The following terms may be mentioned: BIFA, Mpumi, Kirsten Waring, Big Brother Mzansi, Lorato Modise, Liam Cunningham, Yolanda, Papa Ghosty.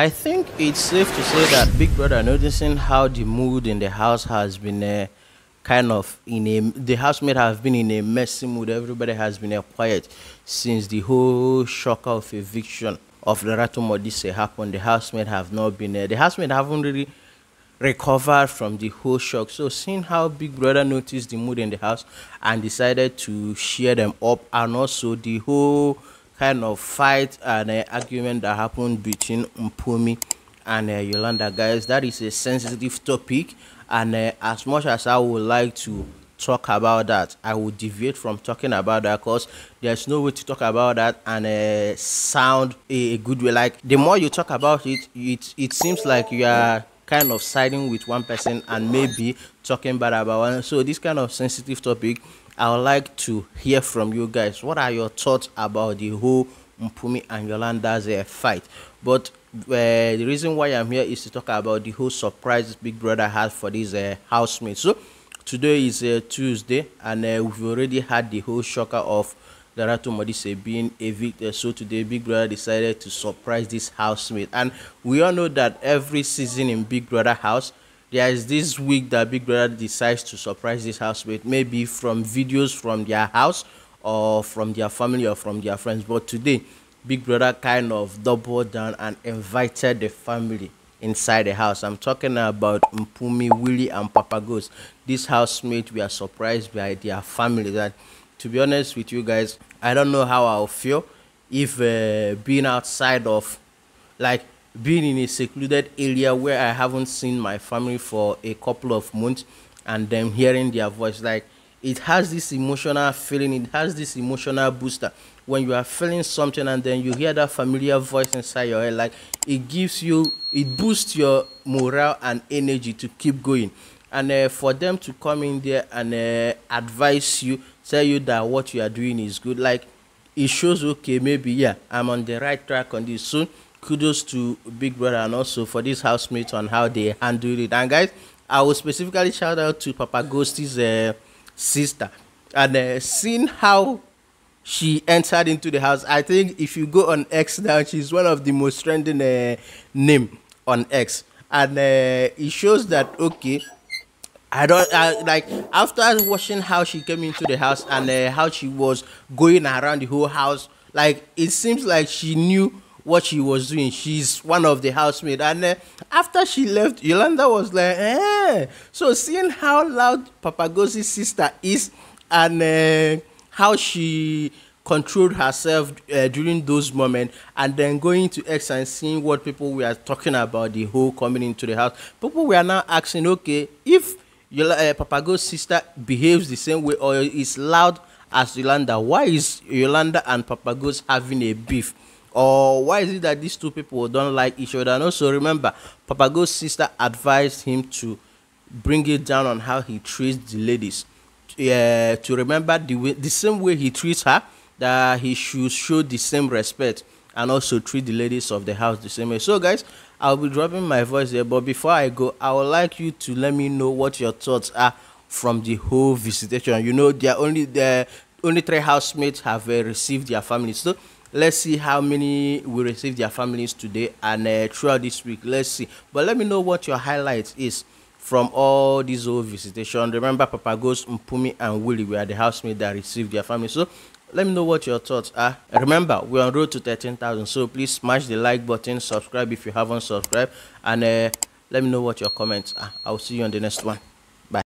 I think it's safe to say that Big Brother, noticing how the mood in the house has been the housemate have been in a messy mood. Everybody has been quiet since the whole shock of eviction of Lorato Modise happened. The housemate have not been there. The housemate haven't really recovered from the whole shock. So seeing how Big Brother noticed the mood in the house and decided to share them up, and also the whole kind of fight and argument that happened between Mpumi and Yolanda. Guys, that is a sensitive topic, and as much as I would like to talk about that, I would deviate from talking about that because there's no way to talk about that and sound a good way. Like, the more you talk about it, it seems like you are kind of siding with one person and maybe talking bad about one. So this kind of sensitive topic, I would like to hear from you guys. What are your thoughts about the whole Mpumi and Yolanda's fight? But the reason why I'm here is to talk about the whole surprise Big Brother had for these housemates. So today is Tuesday, and we've already had the whole shocker of Lorato Modise being evicted. So today Big Brother decided to surprise this housemate. And we all know that every season in Big Brother house, there is this week that Big Brother decides to surprise this housemate, maybe from videos from their house or from their family or from their friends. But today, Big Brother kind of doubled down and invited the family inside the house. I'm talking about Mpumi, Willie, and Papa Ghosty. This housemate, we are surprised by their family. That, to be honest with you guys, I don't know how I'll feel if being outside of, like, being in a secluded area where I haven't seen my family for a couple of months and them hearing their voice. Like, it has this emotional feeling, it has this emotional booster when you are feeling something and then you hear that familiar voice inside your head. Like, it gives you, it boosts your morale and energy to keep going. And for them to come in there and advise you, tell you that what you are doing is good, like, it shows, okay, maybe, yeah, I'm on the right track on this. So kudos to Big Brother and also for this housemate on how they handled it. And guys, I will specifically shout out to Papa Ghosty's sister. And seeing how she entered into the house, I think if you go on X now, she's one of the most trending name on X. And it shows that, okay, like, after watching how she came into the house and how she was going around the whole house, like, it seems like she knew what she was doing. She's one of the housemates. And after she left, Yolanda was like, eh. So seeing how loud Papa Ghosty's sister is and how she controlled herself during those moments, and then going to X and seeing what people were talking about the whole coming into the house, people were now asking, okay, if Papa Ghosty's sister behaves the same way or is loud as Yolanda, why is Yolanda and Papa Ghosty having a beef? Or why is it that these two people don't like each other? And also remember, Papa Ghost's sister advised him to bring it down on how he treats the ladies. To remember the same way he treats her, that he should show the same respect and also treat the ladies of the house the same way. So guys, I'll be dropping my voice here, but before I go, I would like you to let me know what your thoughts are from the whole visitation. You know, only three housemates have received their families. So let's see how many will receive their families today and throughout this week. Let's see. But let me know what your highlight is from all these old visitation. Remember, Papa Ghosty, Mpumi, and Willie were the housemates that received their families. So let me know what your thoughts are. Remember, we're on road to 13,000. So please smash the like button, subscribe if you haven't subscribed, and let me know what your comments are. I'll see you on the next one.